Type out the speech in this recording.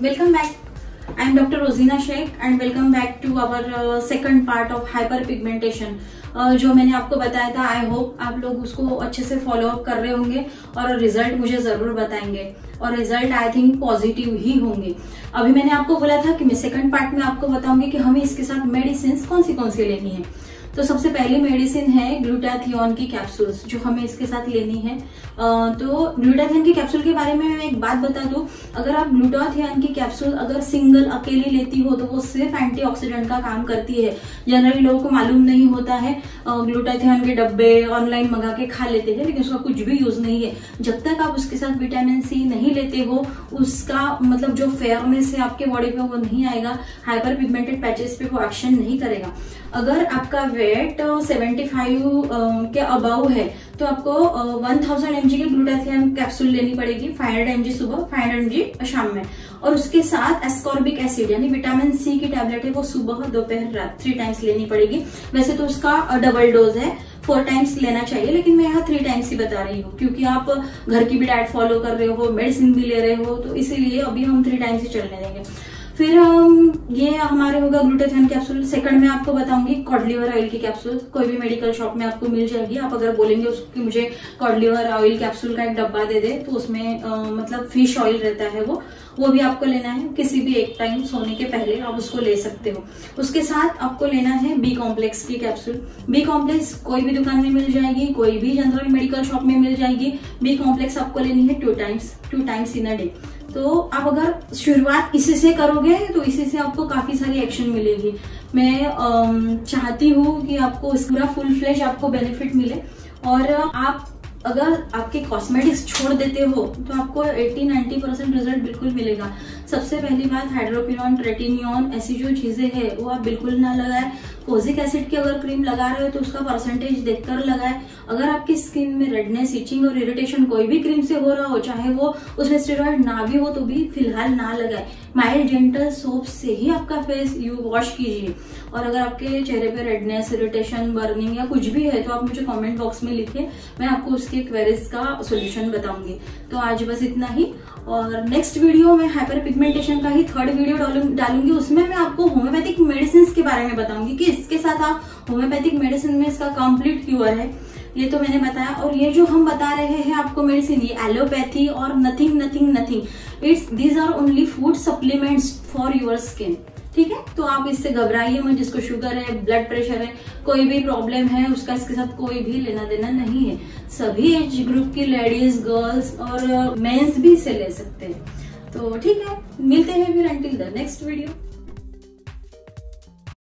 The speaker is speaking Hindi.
Welcome back. I am Dr. Rozina Sheikh and welcome back to our second part of hyperpigmentation. जो मैंने आपको बताया था, आई होप आप लोग उसको अच्छे से फॉलोअप कर रहे होंगे और रिजल्ट मुझे ज़रूर बताएंगे और रिजल्ट आई थिंक पॉजिटिव ही होंगे. अभी मैंने आपको बोला था कि मैं सेकंड पार्ट में आपको बताऊंगी कि हमें इसके साथ मेडिसिन कौन सी लेनी है. तो सबसे पहली मेडिसिन है ग्लूटाथियोन की कैप्सूल्स जो हमें इसके साथ लेनी है. तो ग्लूटाथियोन की कैप्सूल के बारे में मैं एक बात बता दूं, अगर आप ग्लूटाथियोन की कैप्सूल अगर सिंगल अकेली लेती हो तो वो सिर्फ एंटीऑक्सीडेंट का काम करती है. जनरली लोगों को मालूम नहीं होता है, ग्लूटाथियोन के डब्बे ऑनलाइन मंगा के खा लेते हैं लेकिन उसका कुछ भी यूज नहीं है. जब तक आप उसके साथ विटामिन सी नहीं लेते हो, उसका मतलब जो फेयरनेस है आपके बॉडी पे वो नहीं आएगा, हाइपर पिगमेंटेड पैचेस पे वो एक्शन नहीं करेगा. अगर आपका वेट 75 के अबाव है तो आपको 1000 mg की ग्लूटाथियोन कैप्सूल लेनी पड़ेगी, 500 mg सुबह, 500 mg शाम में. और उसके साथ एस्कॉर्बिक एसिड यानी विटामिन सी की टैबलेट है, वो सुबह, दोपहर, रात 3 टाइम्स लेनी पड़ेगी. वैसे तो उसका डबल डोज है, 4 टाइम्स लेना चाहिए, लेकिन मैं यहाँ 3 टाइम्स ही बता रही हूँ क्योंकि आप घर की भी डाइट फॉलो कर रहे हो, मेडिसिन भी ले रहे हो, तो इसीलिए अभी हम 3 टाइम्स ही चलने देंगे. फिर ये हमारे होगा ग्लूटाथियोन कैप्सूल. सेकंड में आपको बताऊंगी कॉड लिवर ऑयल की कैप्सूल. कोई भी मेडिकल शॉप में आपको मिल जाएगी. आप अगर बोलेंगे उसकी मुझे कॉड लिवर ऑयल कैप्सूल का एक डब्बा दे दे तो उसमें मतलब फिश ऑयल रहता है, वो भी आपको लेना है. किसी भी एक टाइम सोने के पहले आप उसको ले सकते हो. उसके साथ आपको लेना है बी कॉम्प्लेक्स की कैप्सूल. बी कॉम्प्लेक्स कोई भी दुकान में मिल जाएगी, कोई भी जनरल मेडिकल शॉप में मिल जाएगी. बी कॉम्प्लेक्स आपको लेनी है 2 टाइम्स इन अ डे. तो आप अगर शुरुआत इसी से करोगे तो इसी से आपको काफी सारी एक्शन मिलेगी. मैं चाहती हूँ कि आपको इसका फुल फ्लेश आपको बेनिफिट मिले. और आप अगर आपके कॉस्मेटिक्स छोड़ देते हो तो आपको 80-90% रिजल्ट बिल्कुल मिलेगा. सबसे पहली बात, हाइड्रोक्विनोन, ट्रेटिनियॉन ऐसी जो चीजें हैं वो आप बिल्कुल ना लगाएं. कोजिक एसिड की अगर क्रीम लगा रहे हो तो उसका परसेंटेज देखकर लगाएं. अगर आपकी स्किन में रेडनेस, इचिंग और इरिटेशन कोई भी क्रीम से हो रहा हो, चाहे वो उसमें स्टेरॉइड ना भी हो, तो भी फिलहाल ना लगाए. माइल्ड जेंटल सोप से ही आपका फेस वॉश कीजिए. और अगर आपके चेहरे पे रेडनेस, इरिटेशन, बर्निंग या कुछ भी है तो आप मुझे कमेंट बॉक्स में लिखिए, मैं आपको उसके क्वेरीज का सोल्यूशन बताऊंगी. तो आज बस इतना ही. और नेक्स्ट वीडियो में हाइपर पिगमेंटेशन का ही 3rd वीडियो डालूंगी. उसमें मैं आपको होम्योपैथिक मेडिसिन के बारे में बताऊंगी कि इसके साथ आप होम्योपैथिक मेडिसिन में इसका कंप्लीट क्योर है. ये तो मैंने बताया. और ये जो हम बता रहे हैं आपको मेडिसिन, ये एलोपैथी और nothing nothing nothing, it's these are only food supplements for your skin. ठीक है, तो आप इससे घबराइए मत. जिसको शुगर है, ब्लड प्रेशर है, कोई भी प्रॉब्लम है, उसका इसके साथ कोई भी लेना देना नहीं है. सभी एज ग्रुप की लेडीज, गर्ल्स और मेंस भी इसे ले सकते हैं. तो ठीक है, मिलते हैं फिर. Until the next video.